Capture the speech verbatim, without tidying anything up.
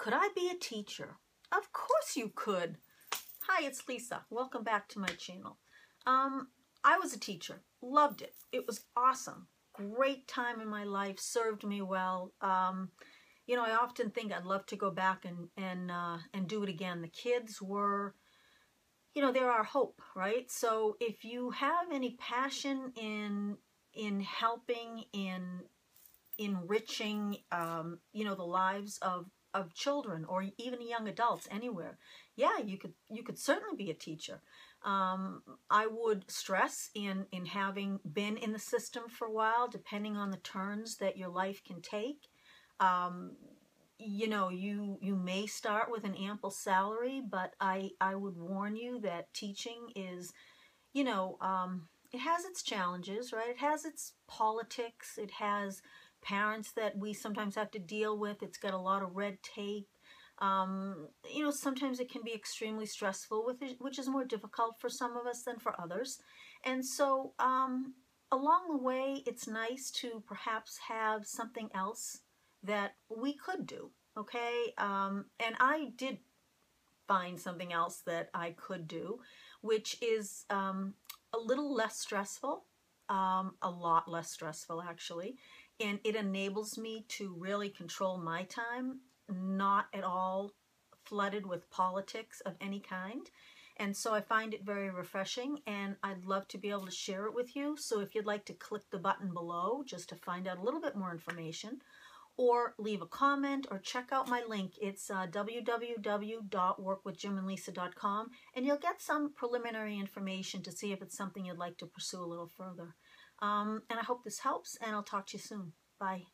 Could I be a teacher? Of course you could. Hi, it's Lisa. Welcome back to my channel. Um, I was a teacher. Loved it. It was awesome. Great time in my life. Served me well. Um, you know, I often think I'd love to go back and, and, uh, and do it again. The kids were, you know, they're our hope, right? So if you have any passion in, in helping, in enriching, um, you know, the lives of, of children or even young adults anywhere, yeah, you could, you could certainly be a teacher. Um, I would stress in, in having been in the system for a while, depending on the turns that your life can take. Um, you know, you, you may start with an ample salary, but I, I would warn you that teaching is, you know, um, it has its challenges, right? It has its politics. It has parents that we sometimes have to deal with. It's got a lot of red tape. Um, you know, sometimes it can be extremely stressful, with it, which is more difficult for some of us than for others. And so um, along the way, it's nice to perhaps have something else that we could do, okay? Um, and I did find something else that I could do, which is um, a little less stressful, um, a lot less stressful actually, and it enables me to really control my time, not at all flooded with politics of any kind. And so I find it very refreshing, and I'd love to be able to share it with you. So if you'd like to click the button below just to find out a little bit more information, or leave a comment, or check out my link. It's uh, w w w dot work with jim and lisa dot com, and you'll get some preliminary information to see if it's something you'd like to pursue a little further. Um, and I hope this helps, and I'll talk to you soon. Bye.